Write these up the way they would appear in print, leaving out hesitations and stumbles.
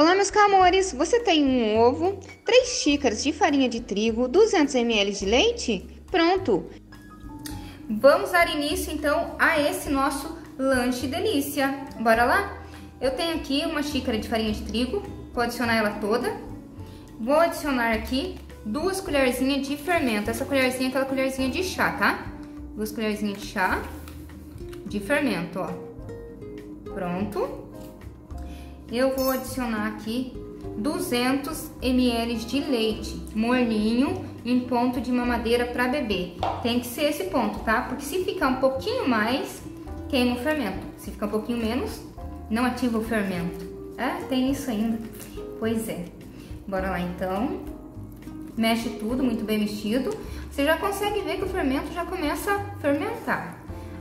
Olá, meus amores, você tem um ovo, 3 xícaras de farinha de trigo, 200 ml de leite? Pronto! Vamos dar início, então, a esse nosso lanche delícia. Bora lá? Eu tenho aqui uma xícara de farinha de trigo, vou adicionar ela toda. Vou adicionar aqui 2 colherzinhas de fermento. Essa colherzinha é aquela colherzinha de chá, tá? 2 colherzinhas de chá de fermento, ó. Pronto. Eu vou adicionar aqui 200 ml de leite morninho em ponto de mamadeira para bebê. Tem que ser esse ponto, tá? Porque se ficar um pouquinho mais, queima o fermento. Se ficar um pouquinho menos, não ativa o fermento. É, tem isso ainda. Pois é. Bora lá, então. Mexe tudo, muito bem mexido. Você já consegue ver que o fermento já começa a fermentar.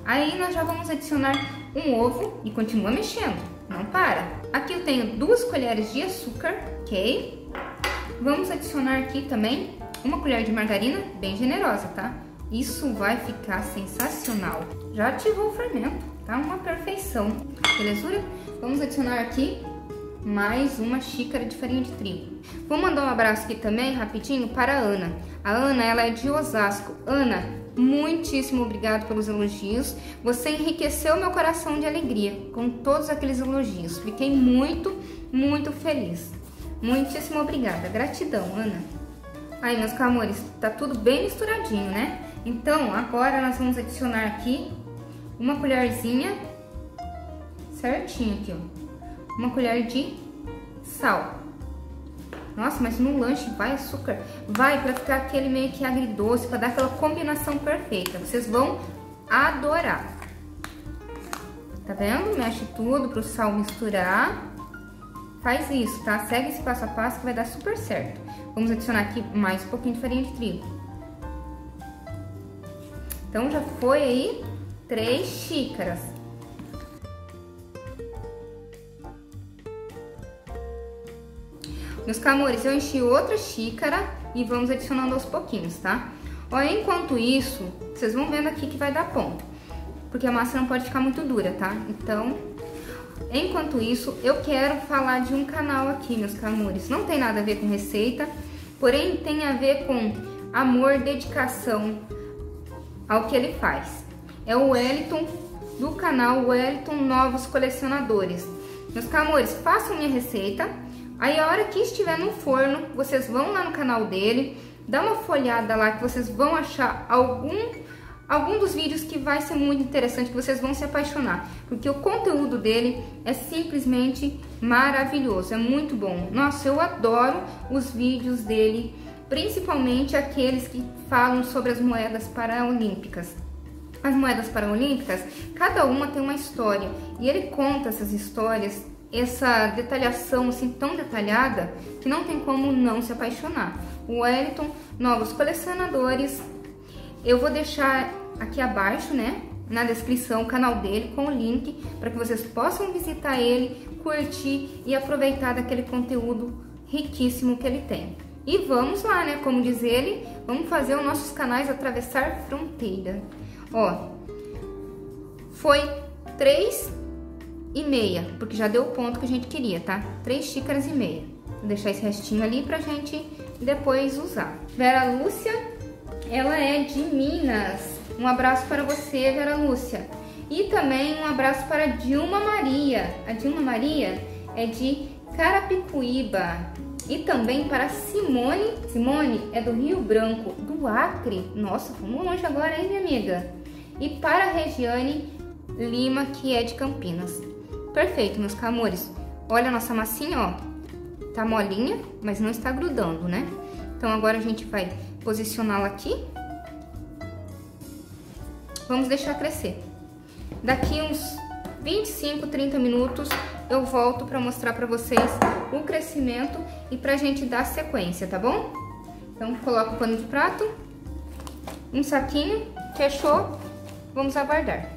Aí nós já vamos adicionar um ovo e continua mexendo. Não para. Aqui eu tenho 2 colheres de açúcar, ok? Vamos adicionar aqui também uma colher de margarina, bem generosa, tá? Isso vai ficar sensacional. Já ativou o fermento, tá? Uma perfeição, belezura? Vamos adicionar aqui mais uma xícara de farinha de trigo. Vou mandar um abraço aqui também, rapidinho, para a Ana. A Ana, ela é de Osasco. Ana, muitíssimo obrigado pelos elogios, você enriqueceu meu coração de alegria com todos aqueles elogios, fiquei muito feliz, muitíssimo obrigada, gratidão, Ana. Aí, meus amores, tá tudo bem misturadinho, né? Então, agora nós vamos adicionar aqui uma colherzinha, certinho aqui, ó, uma colher de sal. Nossa, mas no lanche vai açúcar? Vai, pra ficar aquele meio que agridoce, pra dar aquela combinação perfeita. Vocês vão adorar. Tá vendo? Mexe tudo pro sal misturar. Faz isso, tá? Segue esse passo a passo que vai dar super certo. Vamos adicionar aqui mais um pouquinho de farinha de trigo. Então já foi aí 3 xícaras. Meus amores, eu enchi outra xícara e vamos adicionando aos pouquinhos, tá? Ó, enquanto isso, vocês vão vendo aqui que vai dar ponto, porque a massa não pode ficar muito dura, tá? Então, enquanto isso, eu quero falar de um canal aqui, meus amores. Não tem nada a ver com receita, porém tem a ver com amor, dedicação ao que ele faz. É o Wellington, do canal Wellington Novos Colecionadores. Meus amores, façam minha receita. Aí, a hora que estiver no forno, vocês vão lá no canal dele, dá uma folhada lá que vocês vão achar algum dos vídeos que vai ser muito interessante, que vocês vão se apaixonar. Porque o conteúdo dele é simplesmente maravilhoso, é muito bom. Nossa, eu adoro os vídeos dele, principalmente aqueles que falam sobre as moedas paraolímpicas. As moedas paraolímpicas, cada uma tem uma história e ele conta essas histórias, essa detalhação assim tão detalhada que não tem como não se apaixonar. O Wellington Novos Colecionadores, eu vou deixar aqui abaixo, né, na descrição, o canal dele com o link para que vocês possam visitar ele, curtir e aproveitar daquele conteúdo riquíssimo que ele tem. E vamos lá, né, como diz ele, vamos fazer os nossos canais atravessar fronteira. Ó, foi 3 e meia, porque já deu o ponto que a gente queria, tá? 3 xícaras e meia. Vou deixar esse restinho ali pra gente depois usar. Vera Lúcia, ela é de Minas. Um abraço para você, Vera Lúcia. E também um abraço para Dilma Maria. A Dilma Maria é de Carapicuíba. E também para Simone. Simone é do Rio Branco, do Acre. Nossa, vamos longe agora, hein, minha amiga? E para a Regiane Lima, que é de Campinas. Perfeito, meus amores. Olha a nossa massinha, ó. Tá molinha, mas não está grudando, né? Então, agora a gente vai posicioná-la aqui. Vamos deixar crescer. Daqui uns 25, 30 minutos, eu volto pra mostrar pra vocês o crescimento e pra gente dar sequência, tá bom? Então, coloca o pano de prato, um saquinho, fechou, vamos aguardar.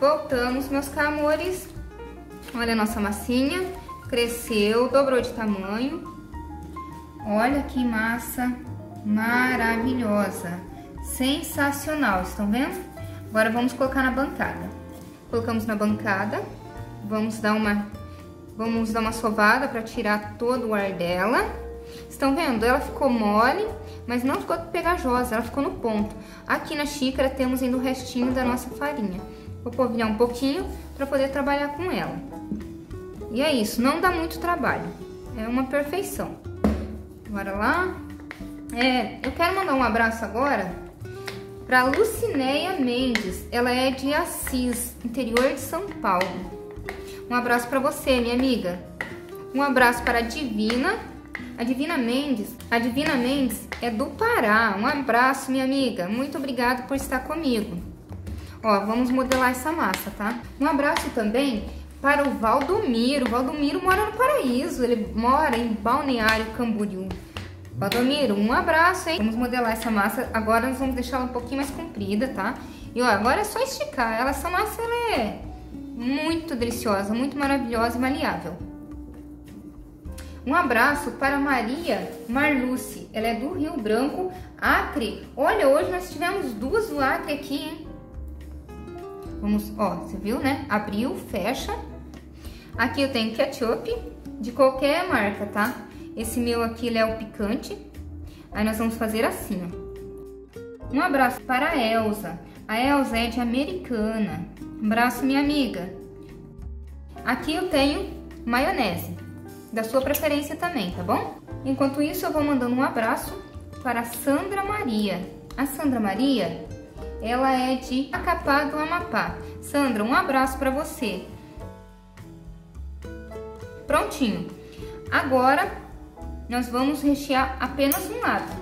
Voltamos, meus amores. Olha a nossa massinha. Cresceu, dobrou de tamanho. Olha que massa maravilhosa. Sensacional, estão vendo? Agora vamos colocar na bancada. Colocamos na bancada. Vamos dar uma sovada para tirar todo o ar dela. Estão vendo? Ela ficou mole, mas não ficou pegajosa, ela ficou no ponto. Aqui na xícara temos ainda o restinho da nossa farinha. Vou polvilhar um pouquinho para poder trabalhar com ela. E é isso, não dá muito trabalho, é uma perfeição. Bora lá. Eu quero mandar um abraço agora para Lucinéia Mendes, ela é de Assis, interior de São Paulo. Um abraço para você, minha amiga. Um abraço para a Divina. A Divina Mendes é do Pará. Um abraço, minha amiga. Muito obrigada por estar comigo. Ó, vamos modelar essa massa, tá? Um abraço também para o Valdomiro. O Valdomiro mora no Paraíso. Ele mora em Balneário Camboriú. Valdomiro, um abraço, hein? Vamos modelar essa massa. Agora nós vamos deixar ela um pouquinho mais comprida, tá? E ó, agora é só esticar. Essa massa, ela é muito deliciosa, muito maravilhosa e maleável. Um abraço para Maria Marluce, ela é do Rio Branco, Acre. Olha, hoje nós tivemos duas do Acre aqui, hein? Vamos, ó, você viu, né? Abriu, fecha. Aqui eu tenho ketchup de qualquer marca, tá? Esse meu aqui, ele é o picante. Aí nós vamos fazer assim, ó. Um abraço para a Elza. A Elza é de Americana. Um abraço, minha amiga. Aqui eu tenho maionese, da sua preferência também, tá bom? Enquanto isso, eu vou mandando um abraço para a Sandra Maria. A Sandra Maria, ela é de Macapá do Amapá. Sandra, um abraço para você. Prontinho. Agora, nós vamos rechear apenas um lado.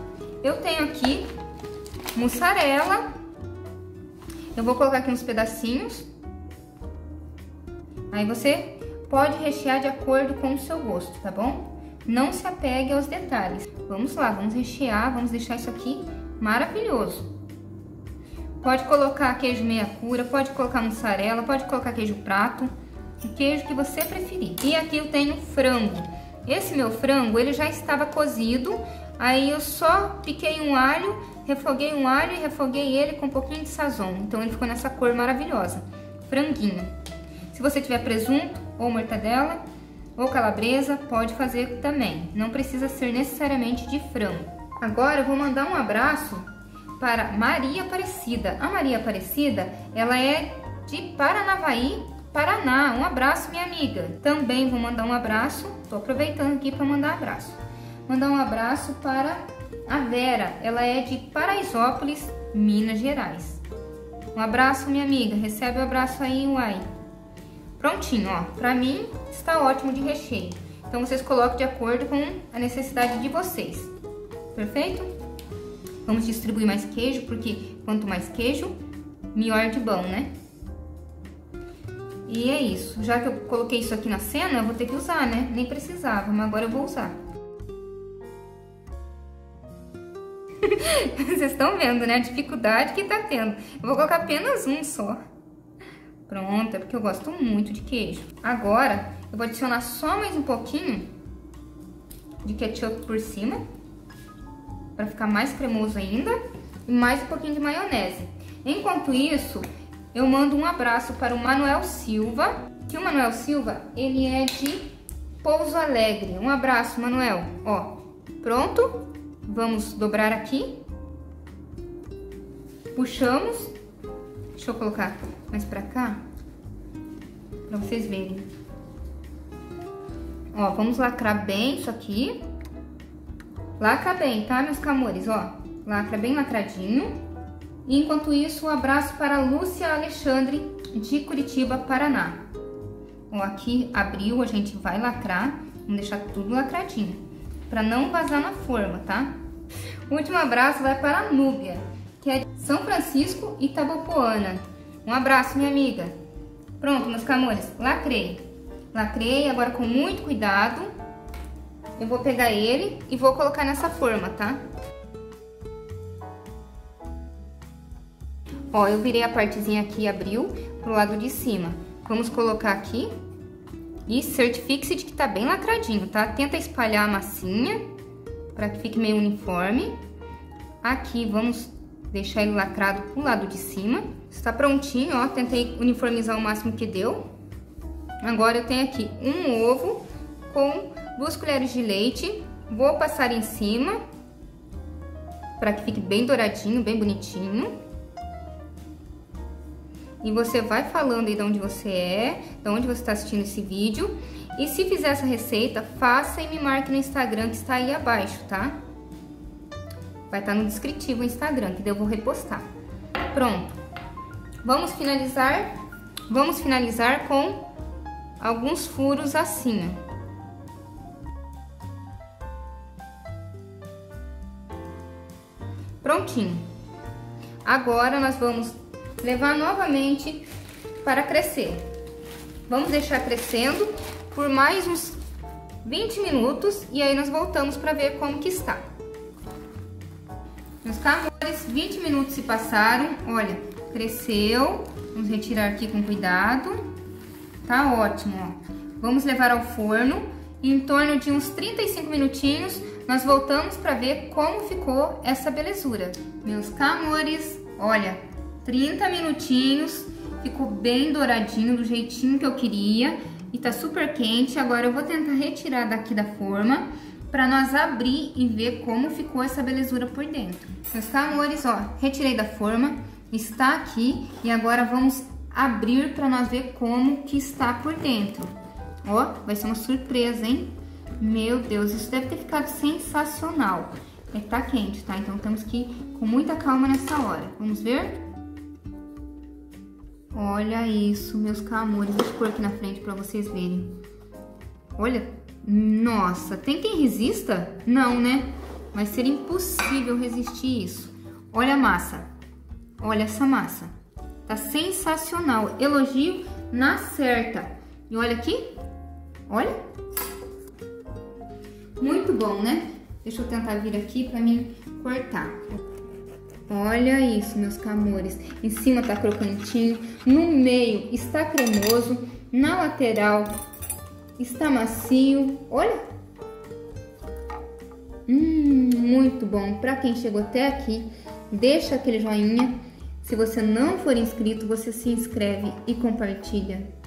Eu tenho aqui mussarela. Eu vou colocar aqui uns pedacinhos. Aí você pode rechear de acordo com o seu gosto, tá bom? Não se apegue aos detalhes. Vamos lá, vamos rechear, vamos deixar isso aqui maravilhoso. Pode colocar queijo meia cura, pode colocar mussarela, pode colocar queijo prato, o queijo que você preferir. E aqui eu tenho frango. Esse meu frango, ele já estava cozido, aí eu só piquei um alho, refoguei um alho e refoguei ele com um pouquinho de sazon. Então ele ficou nessa cor maravilhosa, franguinho. Se você tiver presunto ou mortadela ou calabresa, pode fazer também. Não precisa ser necessariamente de frango. Agora eu vou mandar um abraço para Maria Aparecida. A Maria Aparecida, ela é de Paranavaí, Paraná. Um abraço, minha amiga. Também vou mandar um abraço. Tô aproveitando aqui para mandar abraço. Mandar um abraço para a Vera. Ela é de Paraisópolis, Minas Gerais. Um abraço, minha amiga. Recebe o abraço aí, uai. Prontinho, ó. Pra mim, está ótimo de recheio. Então, vocês colocam de acordo com a necessidade de vocês. Perfeito? Vamos distribuir mais queijo, porque quanto mais queijo, melhor de bom, né? E é isso. Já que eu coloquei isso aqui na cena, eu vou ter que usar, né? Nem precisava, mas agora eu vou usar. Vocês estão vendo, né? A dificuldade que tá tendo. Eu vou colocar apenas um só. Pronto, é porque eu gosto muito de queijo. Agora, eu vou adicionar só mais um pouquinho de ketchup por cima, pra ficar mais cremoso ainda. E mais um pouquinho de maionese. Enquanto isso, eu mando um abraço para o Manuel Silva, que o Manuel Silva, ele é de Pouso Alegre. Um abraço, Manuel. Ó, pronto. Vamos dobrar aqui. Puxamos. Deixa eu colocar mais pra cá, pra vocês verem. Ó, vamos lacrar bem isso aqui. Lacra bem, tá, meus camores? Ó, lacra bem lacradinho. Enquanto isso, um abraço para a Lúcia Alexandre, de Curitiba, Paraná. Ó, aqui abriu, a gente vai lacrar. Vamos deixar tudo lacradinho, para não vazar na forma, tá? O último abraço vai para a Núbia, que é de São Francisco e Itabopoana. Um abraço, minha amiga. Pronto, meus camores, lacrei. Lacrei, agora com muito cuidado. Eu vou pegar ele e vou colocar nessa forma, tá? Ó, eu virei a partezinha aqui e abriu pro lado de cima. Vamos colocar aqui e certifique-se de que tá bem lacradinho, tá? Tenta espalhar a massinha pra que fique meio uniforme. Aqui vamos deixar ele lacrado pro lado de cima. Está prontinho, ó. Tentei uniformizar o máximo que deu. Agora eu tenho aqui um ovo com 2 colheres de leite, vou passar em cima para que fique bem douradinho, bem bonitinho. E você vai falando aí de onde você é, de onde você está assistindo esse vídeo. E se fizer essa receita, faça e me marque no Instagram que está aí abaixo, tá? Vai estar no descritivo o Instagram, que daí eu vou repostar. Pronto. Vamos finalizar com alguns furos assim, ó. Prontinho. Agora nós vamos levar novamente para crescer. Vamos deixar crescendo por mais uns 20 minutos e aí nós voltamos para ver como que está. Meus amores, 20 minutos se passaram, olha, cresceu. Vamos retirar aqui com cuidado. Tá ótimo, ó. Vamos levar ao forno em torno de uns 35 minutinhos. Nós voltamos para ver como ficou essa belezura. Meus amores, olha, 30 minutinhos, ficou bem douradinho, do jeitinho que eu queria. E tá super quente. Agora eu vou tentar retirar daqui da forma para nós abrir e ver como ficou essa belezura por dentro. Meus amores, ó, retirei da forma, está aqui. E agora vamos abrir para nós ver como que está por dentro. Ó, vai ser uma surpresa, hein? Meu Deus, isso deve ter ficado sensacional. É que tá quente, tá? Então temos que ir com muita calma nessa hora. Vamos ver? Olha isso, meus amores. Deixa eu pôr aqui na frente pra vocês verem. Olha, nossa, tem quem resista? Não, né? Vai ser impossível resistir isso. Olha a massa. Olha essa massa. Tá sensacional. Elogio na certa. E olha aqui. Olha. Muito bom, né? Deixa eu tentar vir aqui pra mim cortar. Olha isso, meus amores. Em cima tá crocantinho, no meio está cremoso, na lateral está macio. Olha! Muito bom. Pra quem chegou até aqui, deixa aquele joinha. Se você não for inscrito, você se inscreve e compartilha.